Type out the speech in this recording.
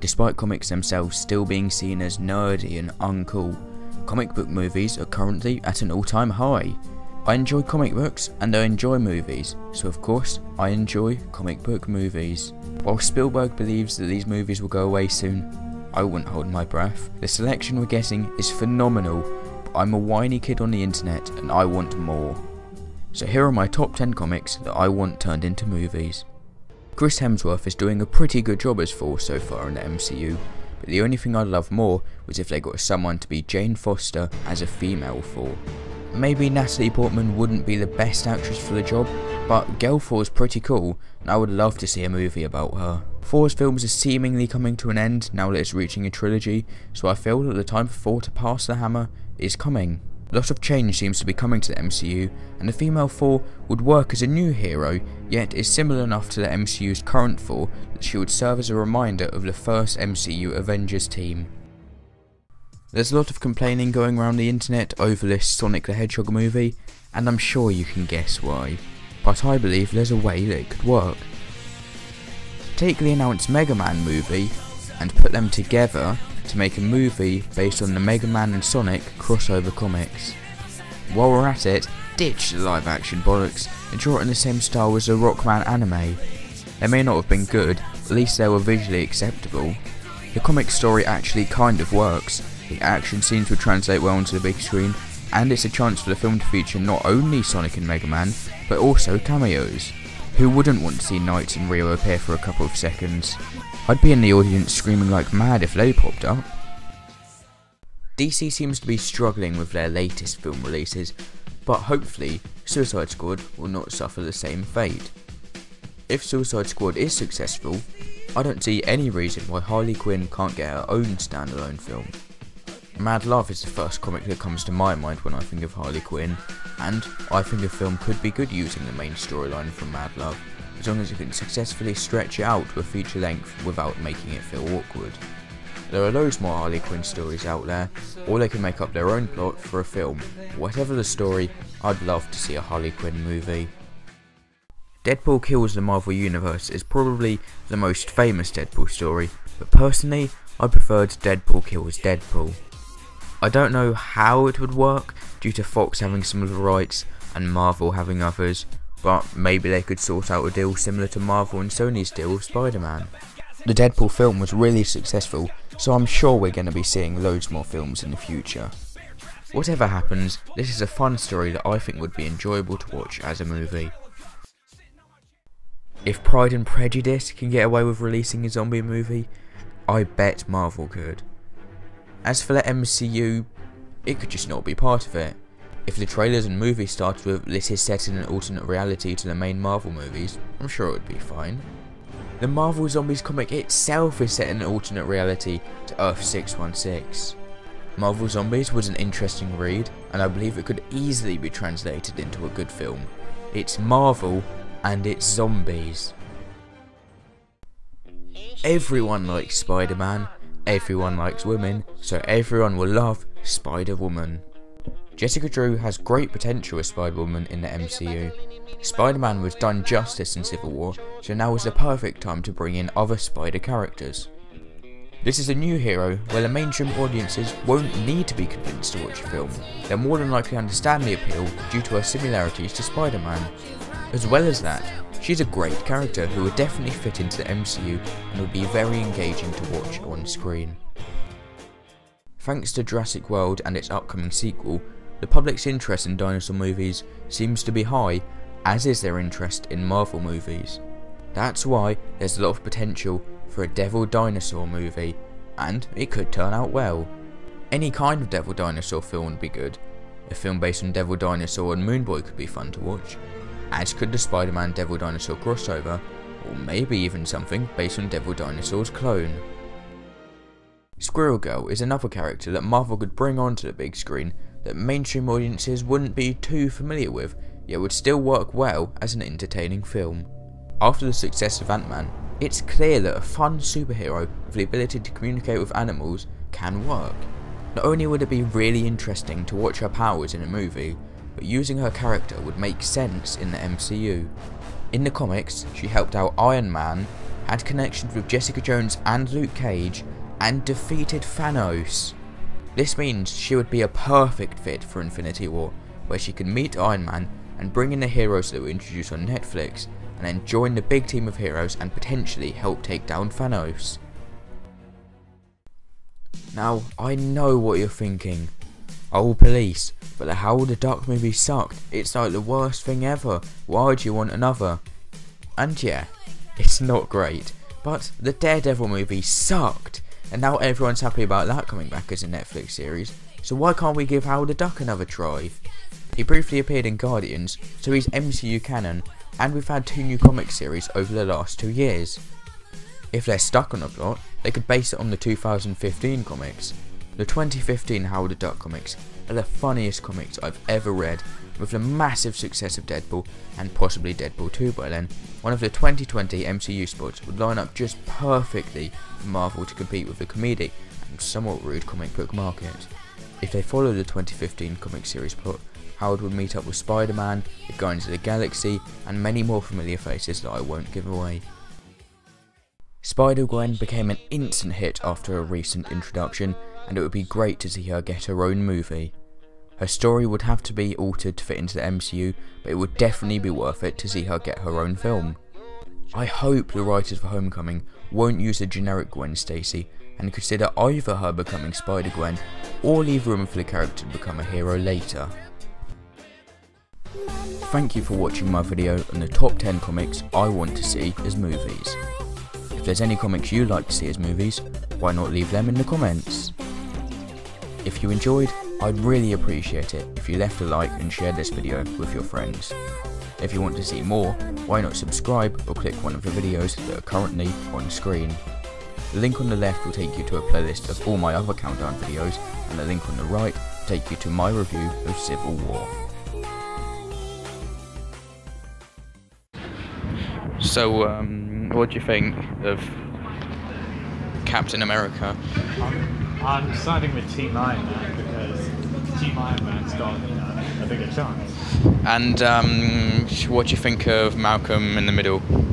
Despite comics themselves still being seen as nerdy and uncool, comic book movies are currently at an all-time high. I enjoy comic books and I enjoy movies, so of course I enjoy comic book movies. While Spielberg believes that these movies will go away soon, I wouldn't hold my breath. The selection we're getting is phenomenal, but I'm a whiny kid on the internet and I want more. So here are my top 10 comics that I want turned into movies. Chris Hemsworth is doing a pretty good job as Thor so far in the MCU, but the only thing I'd love more was if they got someone to be Jane Foster as a female Thor. Maybe Natalie Portman wouldn't be the best actress for the job, but Girl Thor's pretty cool and I would love to see a movie about her. Thor's films are seemingly coming to an end now that it's reaching a trilogy, so I feel that the time for Thor to pass the hammer is coming. A lot of change seems to be coming to the MCU, and the female Thor would work as a new hero, yet is similar enough to the MCU's current Thor that she would serve as a reminder of the first MCU Avengers team. There's a lot of complaining going around the internet over this Sonic the Hedgehog movie, and I'm sure you can guess why, but I believe there's a way that it could work. Take the announced Mega Man movie and put them together to make a movie based on the Mega Man and Sonic crossover comics. While we're at it, ditch the live action bollocks and draw it in the same style as the Rockman anime. They may not have been good, at least they were visually acceptable. The comic story actually kind of works, the action scenes would translate well onto the big screen, and it's a chance for the film to feature not only Sonic and Mega Man, but also cameos. Who wouldn't want to see Knights in Rio appear for a couple of seconds? I'd be in the audience screaming like mad if they popped up. DC seems to be struggling with their latest film releases, but hopefully Suicide Squad will not suffer the same fate. If Suicide Squad is successful, I don't see any reason why Harley Quinn can't get her own standalone film. Mad Love is the first comic that comes to my mind when I think of Harley Quinn, and I think a film could be good using the main storyline from Mad Love, as long as it can successfully stretch it out to a feature length without making it feel awkward. There are loads more Harley Quinn stories out there, or they can make up their own plot for a film. Whatever the story, I'd love to see a Harley Quinn movie. Deadpool Kills the Marvel Universe is probably the most famous Deadpool story, but personally, I preferred Deadpool Kills Deadpool. I don't know how it would work due to Fox having some of the rights and Marvel having others, but maybe they could sort out a deal similar to Marvel and Sony's deal with Spider-Man. The Deadpool film was really successful, so I'm sure we're going to be seeing loads more films in the future. Whatever happens, this is a fun story that I think would be enjoyable to watch as a movie. If Pride and Prejudice can get away with releasing a zombie movie, I bet Marvel could. As for the MCU, it could just not be part of it. If the trailers and movies started with "this is set in an alternate reality to the main Marvel movies," I'm sure it would be fine. The Marvel Zombies comic itself is set in an alternate reality to Earth 616. Marvel Zombies was an interesting read, and I believe it could easily be translated into a good film. It's Marvel and it's zombies. Everyone likes Spider-Man. Everyone likes women, so everyone will love Spider-Woman. Jessica Drew has great potential as Spider-Woman in the MCU. Spider-Man was done justice in Civil War, so now is the perfect time to bring in other Spider characters. This is a new hero where the mainstream audiences won't need to be convinced to watch a film. They'll more than likely understand the appeal due to her similarities to Spider-Man. As well as that, she's a great character who would definitely fit into the MCU and would be very engaging to watch on screen. Thanks to Jurassic World and its upcoming sequel, the public's interest in dinosaur movies seems to be high, as is their interest in Marvel movies. That's why there's a lot of potential for a Devil Dinosaur movie, and it could turn out well. Any kind of Devil Dinosaur film would be good. A film based on Devil Dinosaur and Moonboy could be fun to watch, as could the Spider-Man Devil Dinosaur crossover, or maybe even something based on Devil Dinosaur's clone. Squirrel Girl is another character that Marvel could bring onto the big screen that mainstream audiences wouldn't be too familiar with, yet would still work well as an entertaining film. After the success of Ant-Man, it's clear that a fun superhero with the ability to communicate with animals can work. Not only would it be really interesting to watch her powers in a movie, but using her character would make sense in the MCU. In the comics, she helped out Iron Man, had connections with Jessica Jones and Luke Cage, and defeated Thanos. This means she would be a perfect fit for Infinity War, where she can meet Iron Man and bring in the heroes that were introduced on Netflix, and then join the big team of heroes and potentially help take down Thanos. Now, I know what you're thinking. Oh police, but the Howard the Duck movie sucked, it's like the worst thing ever, why do you want another? And yeah, it's not great, but the Daredevil movie sucked, and now everyone's happy about that coming back as a Netflix series, so why can't we give Howard the Duck another try? He briefly appeared in Guardians, so he's MCU canon, and we've had 2 new comic series over the last 2 years. If they're stuck on a plot, they could base it on the 2015 comics. The 2015 Howard the Duck comics are the funniest comics I've ever read. With the massive success of Deadpool, and possibly Deadpool 2 by then, one of the 2020 MCU spots would line up just perfectly for Marvel to compete with the comedic and somewhat rude comic book market. If they follow the 2015 comic series plot, Howard would meet up with Spider-Man, the Guardians of the Galaxy, and many more familiar faces that I won't give away. Spider-Gwen became an instant hit after a recent introduction, and it would be great to see her get her own movie. Her story would have to be altered to fit into the MCU, but it would definitely be worth it to see her get her own film. I hope the writers for Homecoming won't use the generic Gwen Stacy, and consider either her becoming Spider-Gwen, or leave room for the character to become a hero later. Thank you for watching my video on the top 10 comics I want to see as movies. If there's any comics you'd like to see as movies, why not leave them in the comments? If you enjoyed, I'd really appreciate it if you left a like and shared this video with your friends. If you want to see more, why not subscribe or click one of the videos that are currently on screen. The link on the left will take you to a playlist of all my other countdown videos, and the link on the right will take you to my review of Civil War. So, what do you think of Captain America? I'm siding with Team Iron Man because Team Iron Man's got a bigger chance. And what do you think of Malcolm in the Middle?